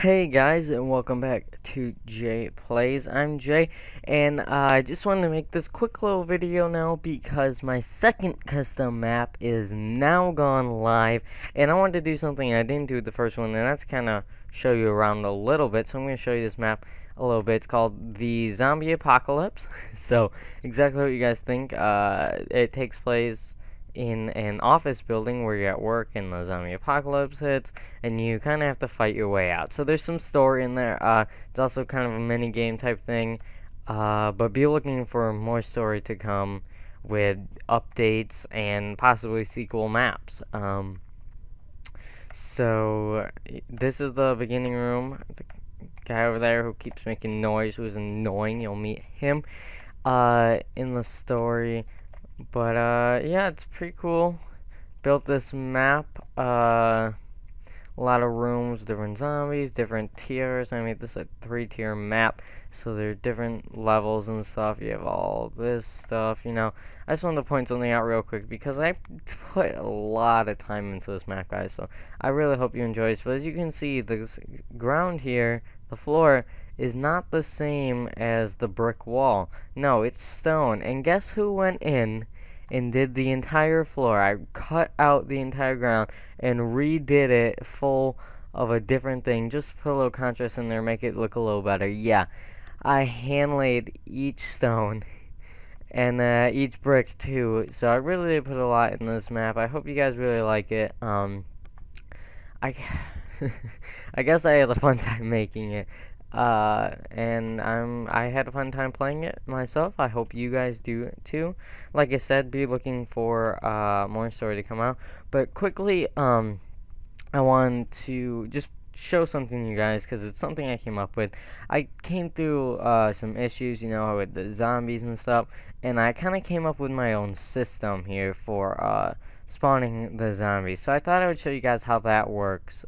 Hey guys, and welcome back to Jay Plays. I'm Jay, and I just wanted to make this quick little video now because my second custom map is now gone live, and I wanted to do something I didn't do with the first one, and that's kind of show you around a little bit. So I'm going to show you this map a little bit. It's called the Zombie Apocalypse. So exactly what you guys think. It takes place in an office building where you're at work and the zombie apocalypse hits, and you kind of have to fight your way out. So there's some story in there. It's also kind of a mini game type thing, but be looking for more story to come with updates and possibly sequel maps. So this is the beginning room. The guy over there who keeps making noise, who's annoying, you'll meet him in the story. But yeah, it's pretty cool. Built this map, a lot of rooms, different zombies, different tiers. I made this a 3-tier map, so there are different levels and stuff. You have all this stuff, you know. I just wanted to point something out real quick because I put a lot of time into this map, guys, so I really hope you enjoy this. But as you can see, the ground here, the floor, is not the same as the brick wall. No, it's stone. And guess who went in and did the entire floor? I cut out the entire ground and redid it full of a different thing. Just put a little contrast in there, make it look a little better. Yeah, I hand-laid each stone and each brick too. So I really did put a lot in this map. I hope you guys really like it. I guess I had a fun time making it. And I had a fun time playing it myself. I hope you guys do too. Like I said, be looking for more story to come out. But quickly, I wanted to just show something to you guys because it's something I came up with. I came through some issues, you know, with the zombies and stuff, and I kind of came up with my own system here for spawning the zombies. So I thought I would show you guys how that works,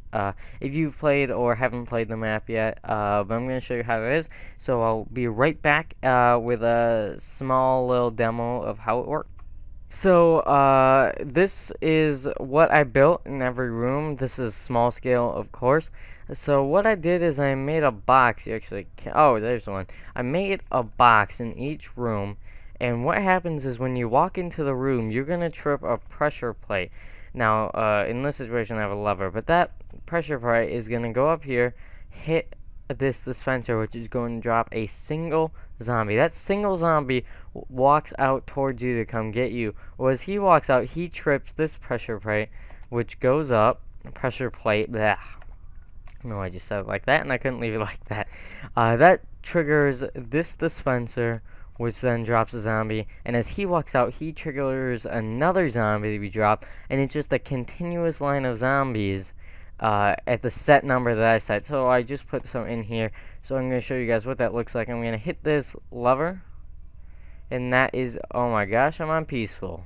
if you've played or haven't played the map yet, but I'm going to show you how it is. So I'll be right back with a small little demo of how it works. So this is what I built in every room. This is small scale, of course. So what I did is I made a box. You actually can't, oh, there's one. I made a box in each room. And what happens is when you walk into the room, you're going to trip a pressure plate. Now, in this situation, I have a lever. But that pressure plate is going to go up here, hit this dispenser, which is going to drop a single zombie. That single zombie walks out towards you to come get you. Well, as he walks out, he trips this pressure plate, which goes up. Pressure plate. Bleh. No, I just said it like that, and I couldn't leave it like that. That triggers this dispenser, which then drops a zombie, and as he walks out, he triggers another zombie to be dropped, and it's just a continuous line of zombies at the set number that I set. So I just put some in here, so I'm going to show you guys what that looks like. I'm going to hit this lever, and that is, oh my gosh, I'm on peaceful.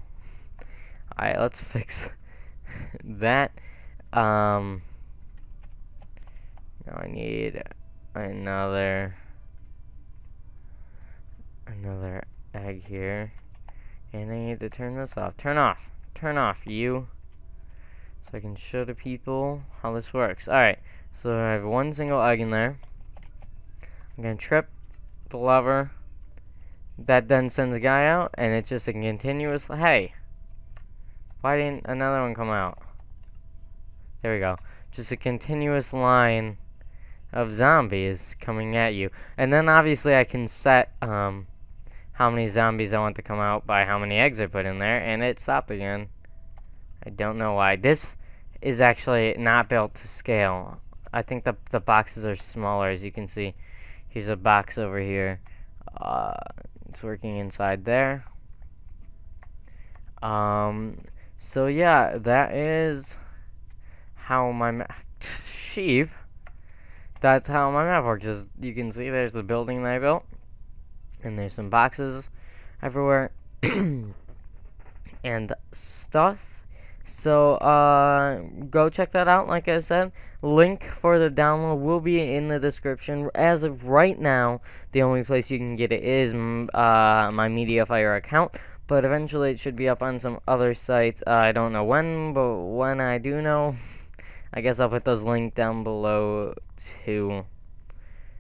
Alright, let's fix that. Now I need another egg here, and I need to turn this off. Turn off you, so I can show the people how this works. Alright, so I have one single egg in there. I'm gonna trip the lever, that then sends the guy out, and it's just a continuous, hey, why didn't another one come out? There we go. Just a continuous line of zombies coming at you. And then obviously I can set how many zombies I want to come out by how many eggs I put in there, and it stopped again. I don't know why. This is actually not built to scale. I think the boxes are smaller, as you can see. Here's a box over here. It's working inside there. So yeah, that is how my sheep. That's how my map works. As you can see, there's the building that I built, and there's some boxes everywhere and stuff. So go check that out. Like I said, link for the download will be in the description. As of right now, the only place you can get it is my MediaFire account, but eventually it should be up on some other sites. I don't know when, but when I do know, I guess I'll put those linked down below too,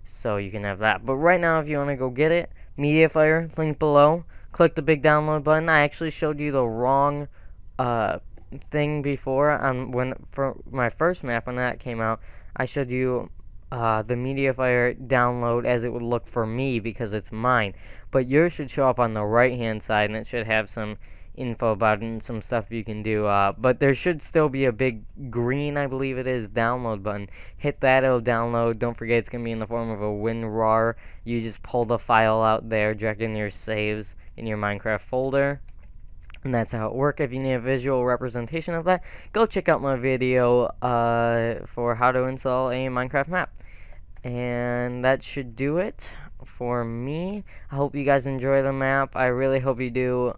so you can have that. But right now, if you want to go get it, MediaFire, link below. Click the big download button. I actually showed you the wrong thing before for my first map when that came out. I showed you the MediaFire download as it would look for me because it's mine. But yours should show up on the right hand side, and it should have some info about it and some stuff you can do. But there should still be a big green, I believe it is, download button. Hit that, it'll download. Don't forget, it's gonna be in the form of a WinRAR. You just pull the file out there, drag in your saves in your Minecraft folder, and that's how it works. If you need a visual representation of that, go check out my video for how to install a Minecraft map. And that should do it for me. I hope you guys enjoy the map. I really hope you do.